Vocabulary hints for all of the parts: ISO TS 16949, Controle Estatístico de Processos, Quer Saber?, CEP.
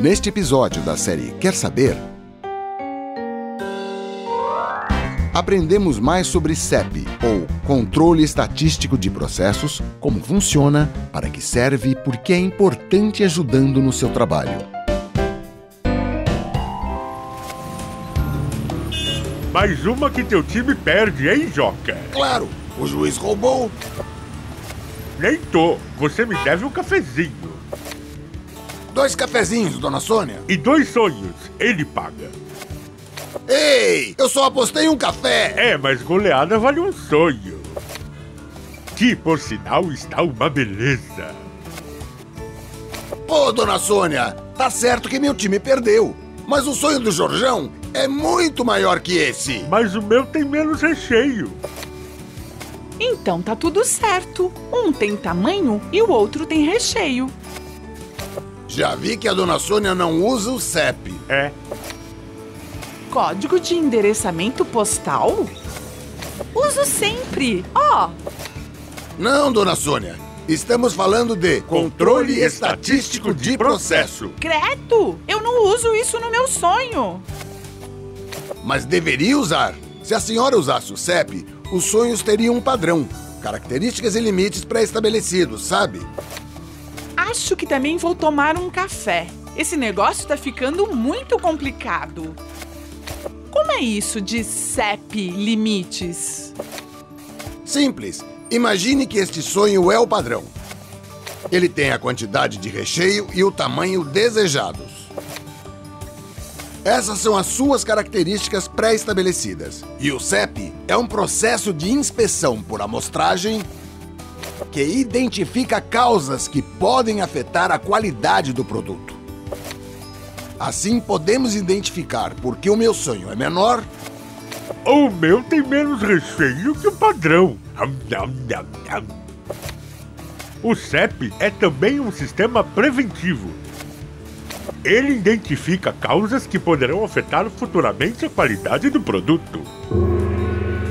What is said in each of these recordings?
Neste episódio da série Quer Saber? Aprendemos mais sobre CEP, ou Controle Estatístico de Processos, como funciona, para que serve e por que é importante ajudando no seu trabalho. Mais uma que teu time perde, hein, Joca? Claro, o juiz roubou. Nem tô, você me deve um cafezinho. 2 cafezinhos, dona Sônia. E 2 sonhos, ele paga. Ei, eu só apostei um café. É, mas goleada vale um sonho. Que, por sinal, está uma beleza. Pô, dona Sônia, tá certo que meu time perdeu. Mas o sonho do Jorjão é muito maior que esse. Mas o meu tem menos recheio. Então tá tudo certo. Um tem tamanho e o outro tem recheio. Já vi que a dona Sônia não usa o CEP. É. Código de endereçamento postal? Uso sempre. Ó. Não, dona Sônia. Estamos falando de controle estatístico de processo. Credo! Eu não uso isso no meu sonho. Mas deveria usar. Se a senhora usasse o CEP, os sonhos teriam um padrão, características e limites pré-estabelecidos, sabe? Acho que também vou tomar um café. Esse negócio tá ficando muito complicado. Como é isso de CEP limites? Simples. Imagine que este sonho é o padrão. Ele tem a quantidade de recheio e o tamanho desejados. Essas são as suas características pré-estabelecidas. E o CEP é um processo de inspeção por amostragem que identifica causas que podem afetar a qualidade do produto. Assim, podemos identificar por que o meu sonho é menor. O meu tem menos recheio que o padrão. O CEP é também um sistema preventivo. Ele identifica causas que poderão afetar futuramente a qualidade do produto.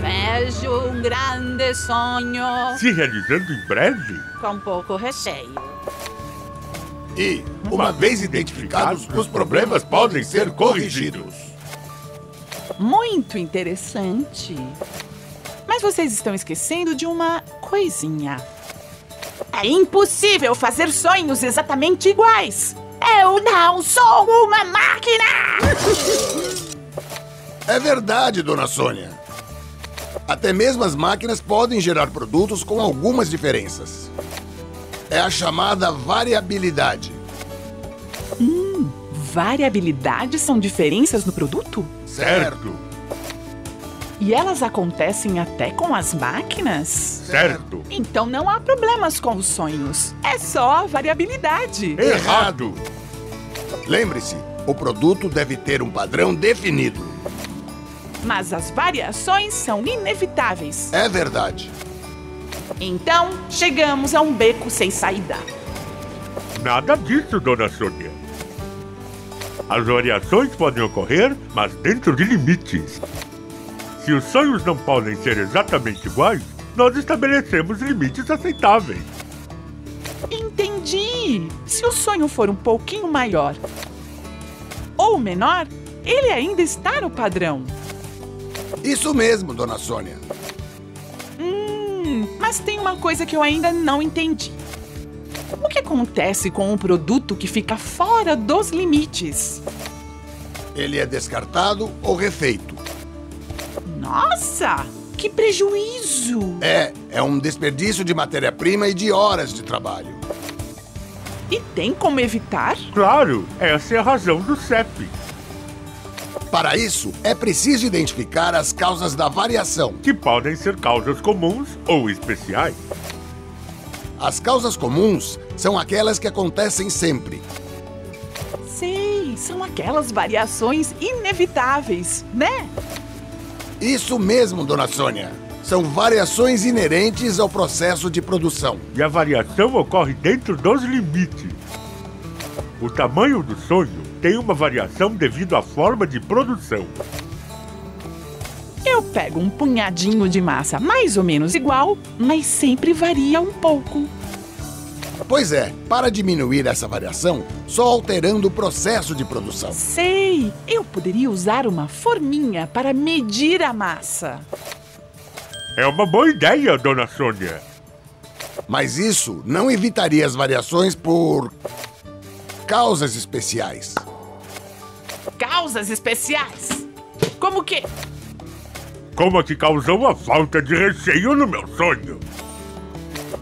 Vejo um grande sonho se realizando em breve, com pouco recheio. E, uma vez identificados, os problemas podem ser corrigidos. Muito interessante. Mas vocês estão esquecendo de uma coisinha. É impossível fazer sonhos exatamente iguais. Eu não sou uma máquina! É verdade, dona Sônia. Até mesmo as máquinas podem gerar produtos com algumas diferenças. É a chamada variabilidade. Variabilidade são diferenças no produto? Certo. E elas acontecem até com as máquinas? Certo. Então não há problemas com os sonhos. É só variabilidade. Errado! Lembre-se, o produto deve ter um padrão definido. Mas as variações são inevitáveis. É verdade. Então, chegamos a um beco sem saída. Nada disso, dona Sônia. As variações podem ocorrer, mas dentro de limites. Se os sonhos não podem ser exatamente iguais, nós estabelecemos limites aceitáveis. Entendi! Se o sonho for um pouquinho maior ou menor, ele ainda está no padrão. Isso mesmo, dona Sônia. Mas tem uma coisa que eu ainda não entendi. O que acontece com um produto que fica fora dos limites? Ele é descartado ou refeito. Nossa, que prejuízo! É um desperdício de matéria-prima e de horas de trabalho. E tem como evitar? Claro, essa é a razão do CEP. Para isso, é preciso identificar as causas da variação, que podem ser causas comuns ou especiais. As causas comuns são aquelas que acontecem sempre. Sei, são aquelas variações inevitáveis, né? Isso mesmo, dona Sônia. São variações inerentes ao processo de produção. E a variação ocorre dentro dos limites. O tamanho do sonho tem uma variação devido à forma de produção. Eu pego um punhadinho de massa mais ou menos igual, mas sempre varia um pouco. Pois é, para diminuir essa variação, só alterando o processo de produção. Sei! Eu poderia usar uma forminha para medir a massa. É uma boa ideia, dona Sônia. Mas isso não evitaria as variações por causas especiais. Causas especiais? Como que... Como que causou a falta de recheio no meu sonho?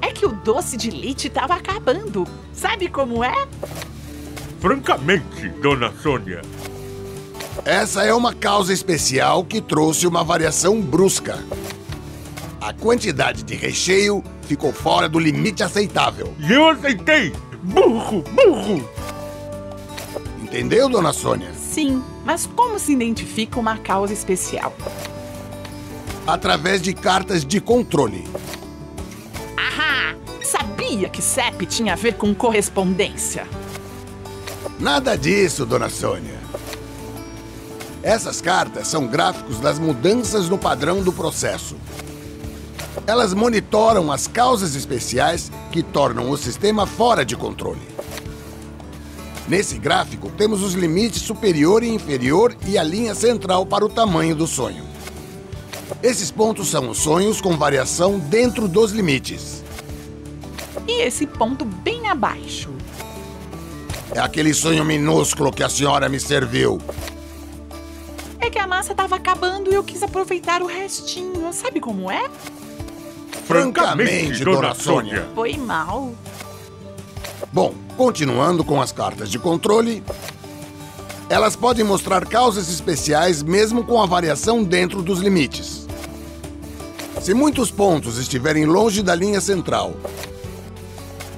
É que o doce de leite estava acabando. Sabe como é? Francamente, dona Sônia. Essa é uma causa especial que trouxe uma variação brusca. A quantidade de recheio ficou fora do limite aceitável. E eu aceitei! Burro, burro! Entendeu, dona Sônia? Sim, mas como se identifica uma causa especial? Através de cartas de controle. Ahá! Sabia que CEP tinha a ver com correspondência. Nada disso, dona Sônia. Essas cartas são gráficos das mudanças no padrão do processo. Elas monitoram as causas especiais que tornam o sistema fora de controle. Nesse gráfico, temos os limites superior e inferior e a linha central para o tamanho do sonho. Esses pontos são os sonhos com variação dentro dos limites. E esse ponto bem abaixo? É aquele sonho minúsculo que a senhora me serviu. É que a massa estava acabando e eu quis aproveitar o restinho. Sabe como é? Francamente, dona Sônia. Foi mal. Bom, continuando com as cartas de controle, elas podem mostrar causas especiais mesmo com a variação dentro dos limites. Se muitos pontos estiverem longe da linha central,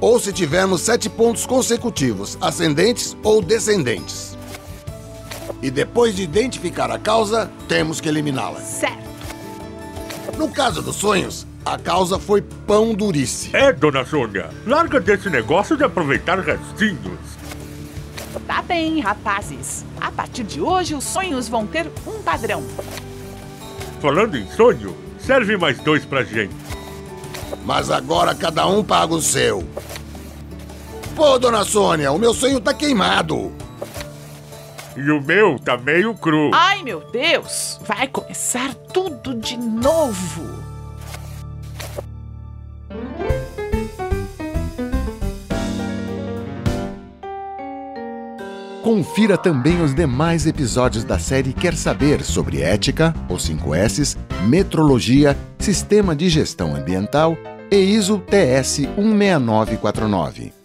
ou se tivermos 7 pontos consecutivos, ascendentes ou descendentes. E depois de identificar a causa, temos que eliminá-la. Certo. No caso dos sonhos, a causa foi pão durice. É, dona Sônia. Larga desse negócio de aproveitar restinhos. Tá bem, rapazes. A partir de hoje, os sonhos vão ter um padrão. Falando em sonho, serve mais 2 pra gente. Mas agora cada um paga o seu. Pô, dona Sônia, o meu sonho tá queimado. E o meu tá meio cru. Ai, meu Deus. Vai começar tudo de novo. Confira também os demais episódios da série Quer Saber? Sobre ética, os 5 S's, metrologia, sistema de gestão ambiental e ISO TS 16949.